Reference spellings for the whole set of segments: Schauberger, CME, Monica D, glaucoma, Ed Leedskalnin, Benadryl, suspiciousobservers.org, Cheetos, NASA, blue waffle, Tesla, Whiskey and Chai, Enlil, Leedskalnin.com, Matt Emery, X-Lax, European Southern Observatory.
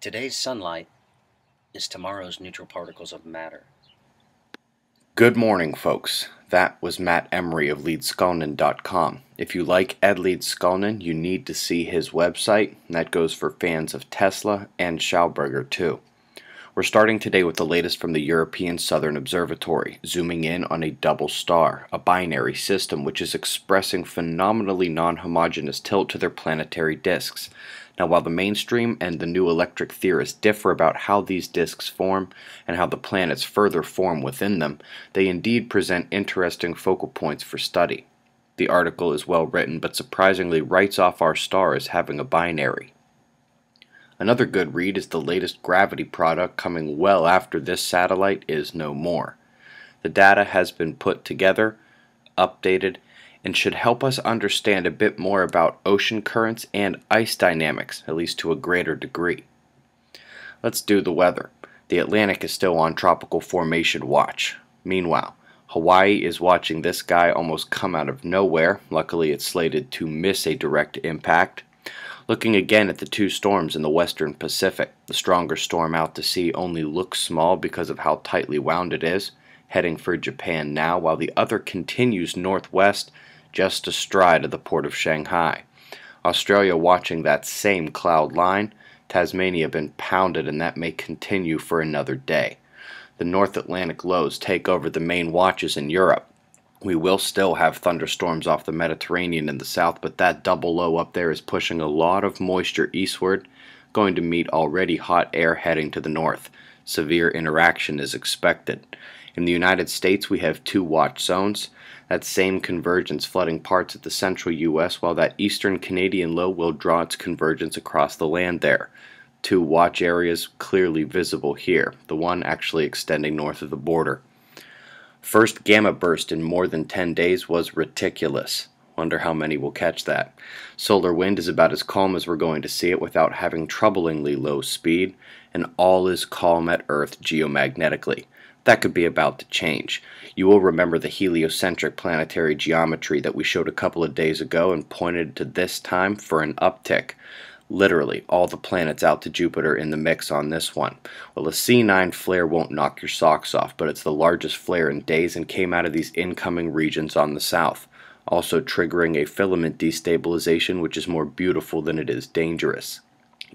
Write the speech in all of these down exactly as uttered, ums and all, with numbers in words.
Today's sunlight is tomorrow's neutral particles of matter. Good morning, folks. That was Matt Emery of Leedskalnin dot com. If you like Ed Leedskalnin, you need to see his website. That goes for fans of Tesla and Schauberger, too. We're starting today with the latest from the European Southern Observatory, zooming in on a double star, a binary system which is expressing phenomenally non-homogeneous tilt to their planetary disks. Now, while the mainstream and the new electric theorists differ about how these disks form and how the planets further form within them, they indeed present interesting focal points for study. The article is well written, but surprisingly writes off our star as having a binary. Another good read is the latest gravity product coming well after this satellite is no more. The data has been put together, updated, and should help us understand a bit more about ocean currents and ice dynamics, at least to a greater degree. Let's do the weather. The Atlantic is still on tropical formation watch. Meanwhile, Hawaii is watching this guy almost come out of nowhere. Luckily, it's slated to miss a direct impact. Looking again at the two storms in the western Pacific, the stronger storm out to sea only looks small because of how tightly wound it is, heading for Japan now, while the other continues northwest just astride of the port of Shanghai. Australia watching that same cloud line, Tasmania been pounded, and that may continue for another day. The North Atlantic lows take over the main watches in Europe. We will still have thunderstorms off the Mediterranean in the south, but that double low up there is pushing a lot of moisture eastward, going to meet already hot air heading to the north. Severe interaction is expected. In the United States, we have two watch zones. That same convergence flooding parts of the central U S, while that eastern Canadian low will draw its convergence across the land there. Two watch areas clearly visible here, the one actually extending north of the border. First gamma burst in more than ten days was ridiculous. Wonder how many will catch that. Solar wind is about as calm as we're going to see it without having troublingly low speed, and all is calm at Earth geomagnetically. That could be about to change. You will remember the heliocentric planetary geometry that we showed a couple of days ago and pointed to this time for an uptick. Literally, all the planets out to Jupiter in the mix on this one. Well, a C nine flare won't knock your socks off, but it's the largest flare in days and came out of these incoming regions on the south, also triggering a filament destabilization which is more beautiful than it is dangerous.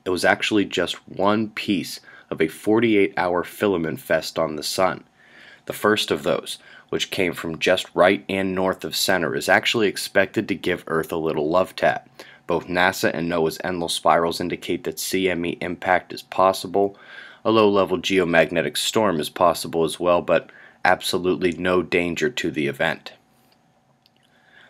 It was actually just one piece of a forty-eight hour filament fest on the sun. The first of those, which came from just right and north of center, is actually expected to give Earth a little love tap. Both NASA and NOAA's Enlil spirals indicate that C M E impact is possible. A low-level geomagnetic storm is possible as well, but absolutely no danger to the event.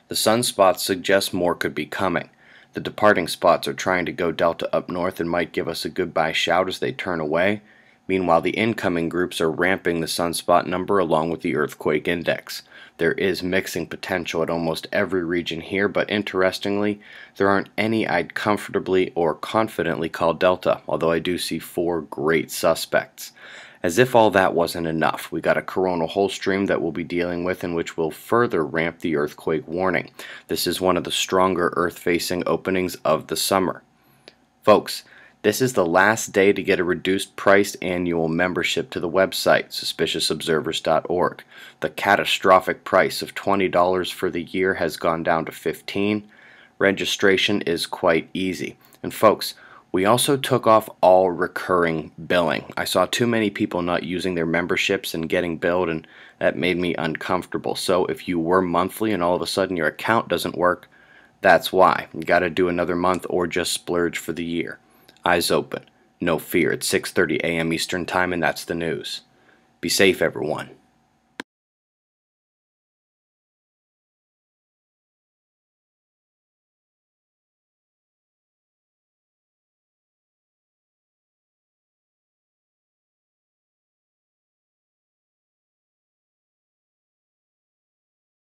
The sunspots suggest more could be coming. The departing spots are trying to go delta up north and might give us a goodbye shout as they turn away. Meanwhile, the incoming groups are ramping the sunspot number along with the earthquake index. There is mixing potential at almost every region here, but interestingly, there aren't any I'd comfortably or confidently call delta, although I do see four great suspects. As if all that wasn't enough, we got a coronal hole stream that we'll be dealing with and which will further ramp the earthquake warning. This is one of the stronger earth-facing openings of the summer. Folks, this is the last day to get a reduced-priced annual membership to the website, suspicious observers dot org. The catastrophic price of twenty dollars for the year has gone down to fifteen dollars. Registration is quite easy. And folks, we also took off all recurring billing. I saw too many people not using their memberships and getting billed, and that made me uncomfortable. So if you were monthly and all of a sudden your account doesn't work, that's why. You got to do another month or just splurge for the year. Eyes open, no fear. It's six thirty a m Eastern Time, and that's the news. Be safe, everyone.